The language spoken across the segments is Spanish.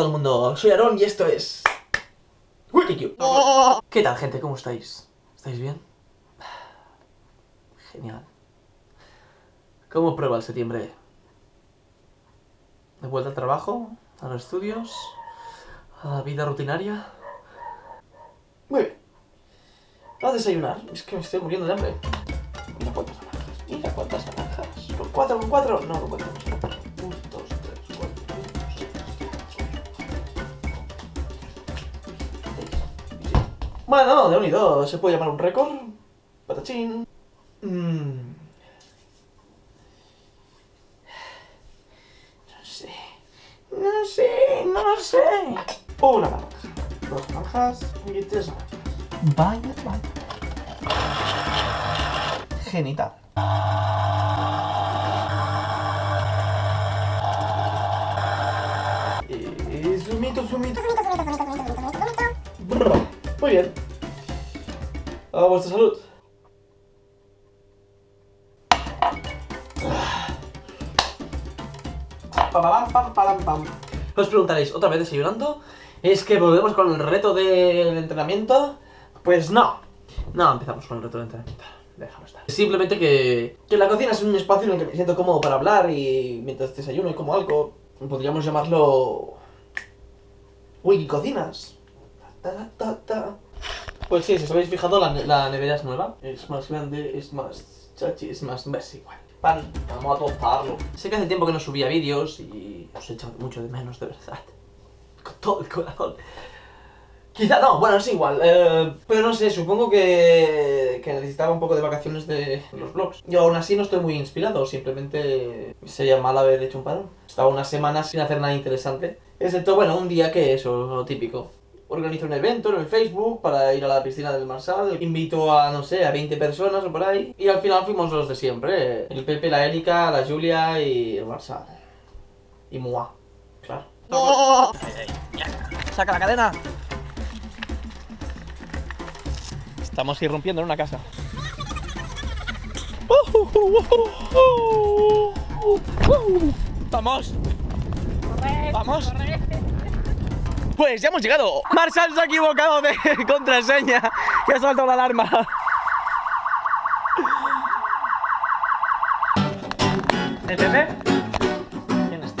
todo el mundo, soy Aaron y esto es... Wikicube. ¿Qué tal, gente? ¿Cómo estáis? ¿Estáis bien? Genial. ¿Cómo prueba el septiembre? De vuelta al trabajo, a los estudios, a la vida rutinaria. Muy bien. Voy a desayunar, es que me estoy muriendo de hambre. Mira cuántas naranjas, mira cuántas naranjas. Por cuatro, no, por cuatro. 1, 2, 3, 4, 5, 6, 7, 8, 9, 10. Bueno, de 1 y 2, se puede llamar un récord. Patachín. No sé. 1 naranja, 2 naranjas y 3 naranjas. Vaya, vaya. Genital. Sumito. Muy bien. A vuestra salud. Os preguntaréis, ¿otra vez desayunando? ¿Es que volvemos con el reto del entrenamiento? Pues no, empezamos con el reto de entrenamiento, déjame estar. Simplemente que la cocina es un espacio en el que me siento cómodo para hablar y mientras desayuno y como algo, podríamos llamarlo... Wiki Cocinas. Pues sí, si os habéis fijado, la nevera es nueva, es más grande, es más chachi, es más... es igual. Pan, vamos a tostarlo. Sé que hace tiempo que no subía vídeos y os he echado mucho de menos, de verdad. Con todo el corazón. Quizá no, bueno, es igual, pero no sé, supongo que necesitaba un poco de vacaciones de los vlogs. Yo aún así no estoy muy inspirado, simplemente sería mal haber hecho un parón. Estaba unas semanas sin hacer nada interesante, excepto, bueno, un día que eso, lo típico. Organizo un evento en el Facebook para ir a la piscina del Marsal, invito a, no sé, a 20 personas o por ahí, y al final fuimos los de siempre, el Pepe, la Erika, la Julia y el Marsal. Y Mua, claro. ¡Oh! ¡Saca la cadena! Estamos irrumpiendo en una casa. ¡Vamos! Corre, ¡vamos! Corre. Pues ya hemos llegado. Marsal se ha equivocado de contraseña. Ya ha saltado la alarma. ¿El Pepe? ¿Quién está?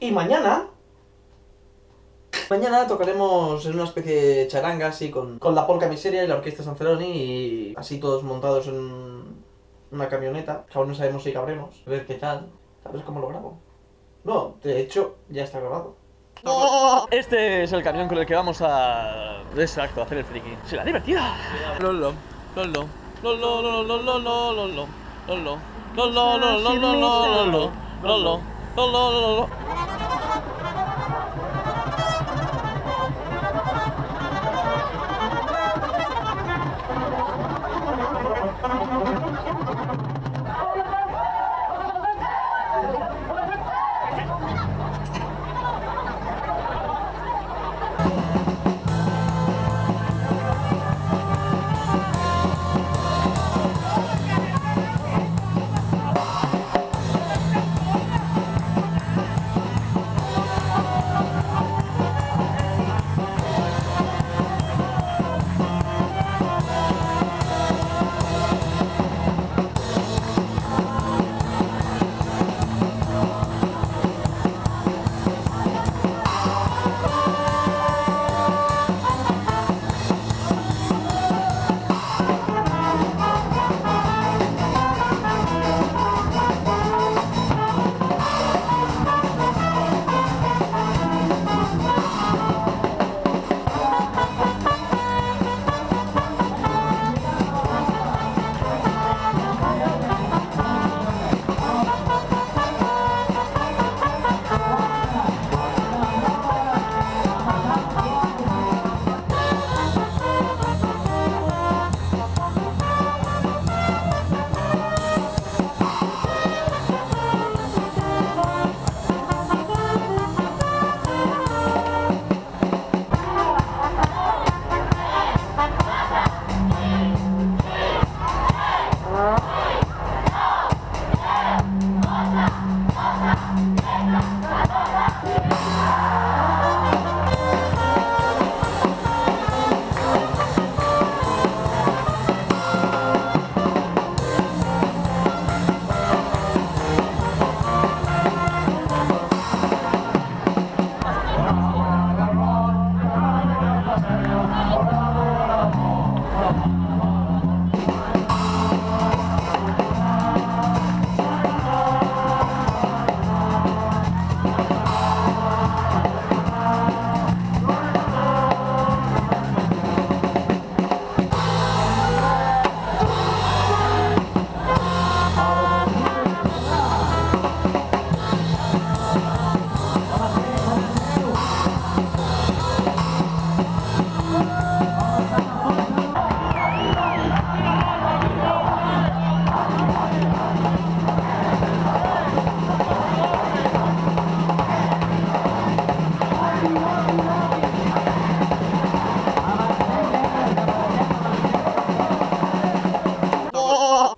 Y mañana tocaremos en una especie de charanga así con la polca miseria y la orquesta Sanceroni y así todos montados en una camioneta, que aún no sabemos si cabremos, a ver qué tal, ¿sabes cómo lo grabo? No, de hecho ya está grabado. Este es el camión con el que vamos a... Exacto, a hacer el friki. ¡Será divertida! Lolo.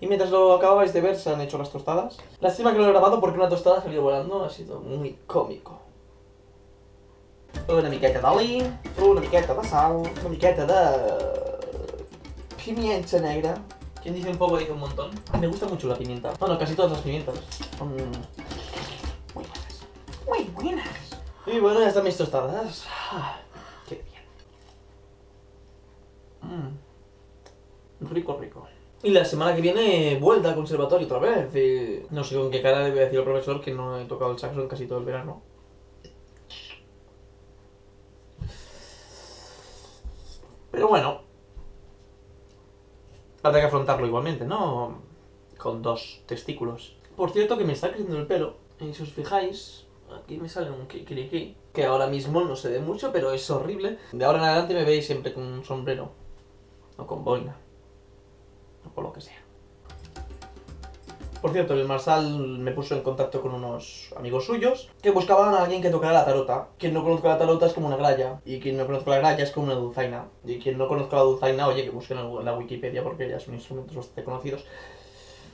Mientras lo acababais de ver, se han hecho las tostadas. Lástima que lo he grabado porque una tostada ha salido volando, ha sido muy cómico. Una miqueta d'oli, una miqueta de sal, una miqueta de pimienta negra. Quien dice un poco dice un montón. Me gusta mucho la pimienta. Bueno, casi todas las pimientas son muy buenas. Muy buenas. Y bueno, ya están mis tostadas. Qué bien. Rico, rico. Y la semana que viene, vuelta al conservatorio otra vez. Y no sé con qué cara le voy a decir al profesor que no he tocado el saxo en casi todo el verano. Pero bueno, habrá que afrontarlo igualmente, ¿no? Con dos testículos. Por cierto, que me está creciendo el pelo. Y si os fijáis, aquí me sale un kikiriki. Que ahora mismo no se ve mucho, pero es horrible. De ahora en adelante me veis siempre con un sombrero. O con boina. O lo que sea. Por cierto, el Marsal me puso en contacto con unos amigos suyos que buscaban a alguien que tocara la tarota. Quien no conozca la tarota es como una gralla, y quien no conozca la gralla es como una dulzaina. Y quien no conozca la dulzaina, oye, que busquen en la Wikipedia porque ya son instrumentos bastante conocidos.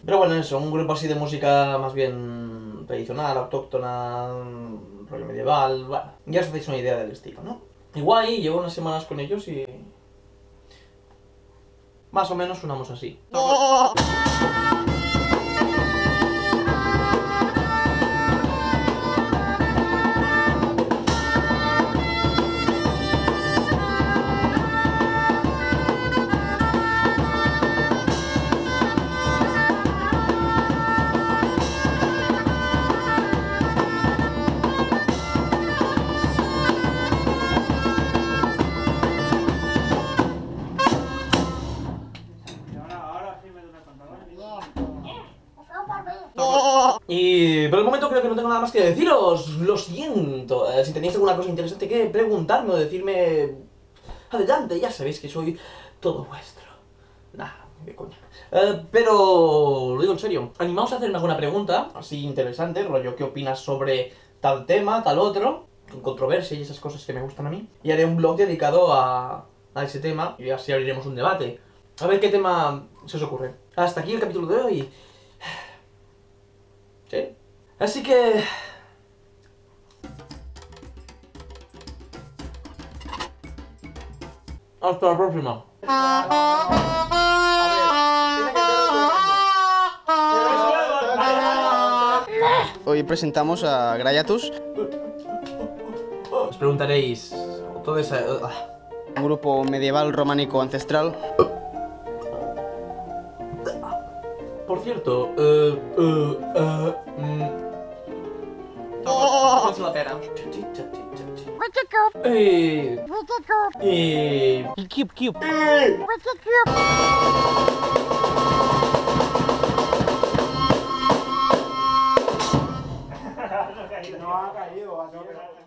Pero bueno, eso, un grupo así de música más bien tradicional, autóctona, rollo medieval, bueno, ya os hacéis una idea del estilo, ¿no? Y guay, llevo unas semanas con ellos y... más o menos sonamos así. ¡Oh! Y por el momento creo que no tengo nada más que deciros, lo siento. Si tenéis alguna cosa interesante que preguntarme o decirme, adelante, ya sabéis que soy todo vuestro. Nah, qué coña. Pero lo digo en serio, animaos a hacer alguna pregunta así interesante, rollo, ¿qué opinas sobre tal tema, tal otro? Con controversia y esas cosas que me gustan a mí. Y haré un blog dedicado a ese tema y así abriremos un debate. A ver qué tema se os ocurre. Hasta aquí el capítulo de hoy. ¿Sí? Así que... hasta la próxima. Hoy presentamos a Graiatus. Os preguntaréis... todo ese... un grupo medieval románico ancestral. Por cierto, es la pera. No ha caído.